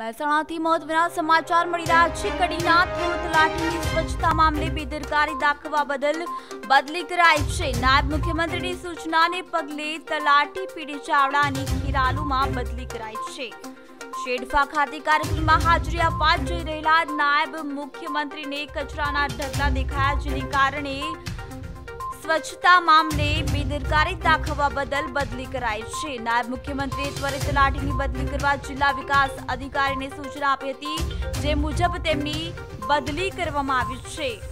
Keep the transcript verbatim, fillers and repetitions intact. મહેસાણાથી મહત્વના સમાચાર મળી રહ્યા છે। કડીના તલાટીની સ્વચ્છતા મામલે બેદરકારી દાખવવા બદલ બદલી કરાઈ છે। નાયબ મુખ્યમંત્રીની સૂચનાને પગલે તલાટી પીડી ચાવડાની ખેરાલુમાં બદલી કરાઈ છે। શેડફા ખાતે કાર્યક્રમમાં હાજરી આપવા જઈ રહેલા નાયબ મુખ્યમંત્રીને કચરાના ઢગલા દેખાયા, જેને કારણે स्वच्छता मामले बेदरकारी दाखवा बदल बदली कराई है। नायब मुख्यमंत्री त्वरित तलाटी की बदली करवा जिला विकास अधिकारी ने सूचना आपी थी, जे मुजब तेमनी बदली करवामां आवी छे।